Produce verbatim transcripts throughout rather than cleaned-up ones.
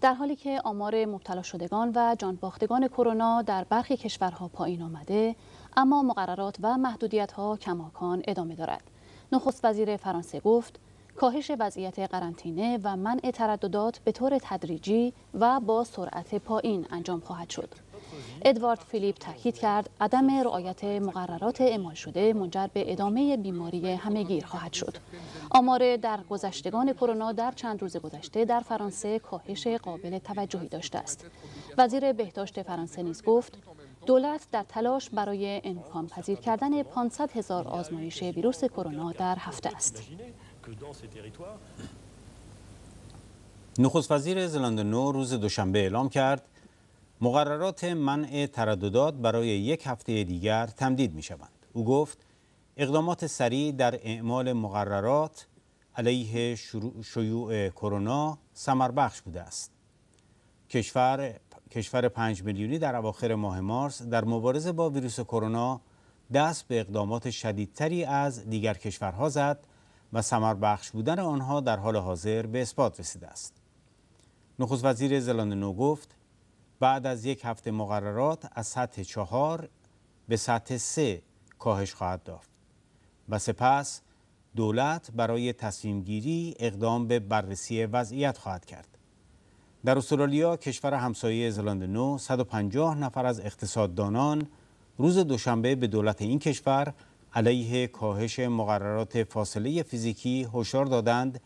در حالی که آمار مبتلا شدگان و جانباختگان کرونا در برخی کشورها پایین آمده، اما مقررات و محدودیت‌ها کماکان ادامه دارد. نخست وزیر فرانسه گفت کاهش وضعیت قرنطینه و منع ترددات به طور تدریجی و با سرعت پایین انجام خواهد شد. ادوارد فیلیپ تاکید کرد عدم رعایت مقررات اعمال شده منجر به ادامه بیماری همهگیر خواهد شد. آمار درگذشتگان کرونا در چند روز گذشته در فرانسه کاهش قابل توجهی داشته است. وزیر بهداشت فرانسه نیز گفت دولت در تلاش برای امکان پذیر کردن پانصد هزار آزمایش ویروس کرونا در هفته است. نخست وزیر زلاندنو روز دوشنبه اعلام کرد مقررات منع ترددات برای یک هفته دیگر تمدید می شوند. او گفت اقدامات سریع در اعمال مقررات علیه شیوع کرونا ثمربخش بوده است. کشور کشور پنج میلیونی در اواخر ماه مارس در مبارزه با ویروس کرونا دست به اقدامات شدیدتری از دیگر کشورها زد و ثمربخش بودن آنها در حال حاضر به اثبات رسیده است. نخست وزیر زلاندنو گفت بعد از یک هفته مقررات از سطح چهار به سطح سه کاهش خواهد یافت و سپس دولت برای تصمیم گیری اقدام به بررسی وضعیت خواهد کرد. در استرالیا، کشور همسایه زلاندنو، صد و پنجاه نفر از اقتصاددانان روز دوشنبه به دولت این کشور علیه کاهش مقررات فاصله فیزیکی هشدار دادند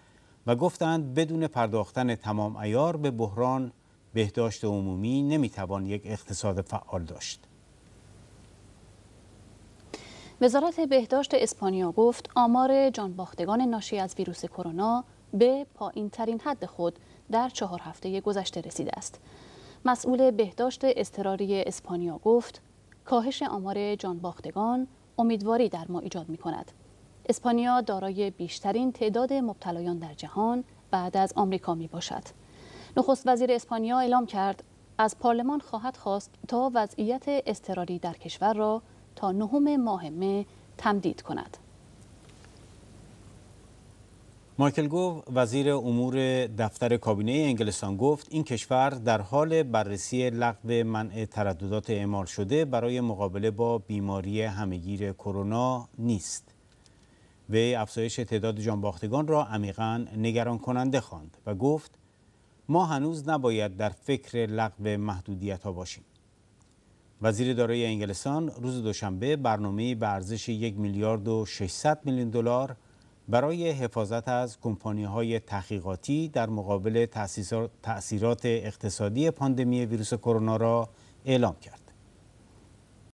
و گفتند بدون پرداختن تمام عیار به بحران بهداشت عمومی نمیتوان یک اقتصاد فعال داشت. وزارت بهداشت اسپانیا گفت آمار جانباختگان ناشی از ویروس کرونا به پایین ترین حد خود در چهار هفته گذشته رسیده است. مسئول بهداشت اضطراری اسپانیا گفت کاهش آمار جانباختگان امیدواری در ما ایجاد می کند. اسپانیا دارای بیشترین تعداد مبتلایان در جهان بعد از آمریکا می باشد. نخست وزیر اسپانیا اعلام کرد از پارلمان خواهد خواست تا وضعیت اضطراری در کشور را تا نهم ماه مه تمدید کند. مایکل گوو، وزیر امور دفتر کابینه انگلستان، گفت این کشور در حال بررسی لغو منع ترددات اعمال شده برای مقابله با بیماری همهگیر کرونا نیست. وی افزایش تعداد جانباختگان را عمیقا نگران کننده خواند و گفت ما هنوز نباید در فکر لغو محدودیت‌ها باشیم. وزیر دارایی انگلستان روز دوشنبه برنامه‌ای به ارزش یک میلیارد و ششصد میلیون دلار برای حفاظت از کمپانی‌های تحقیقاتی در مقابل تأثیرات اقتصادی پاندمی ویروس کرونا را اعلام کرد.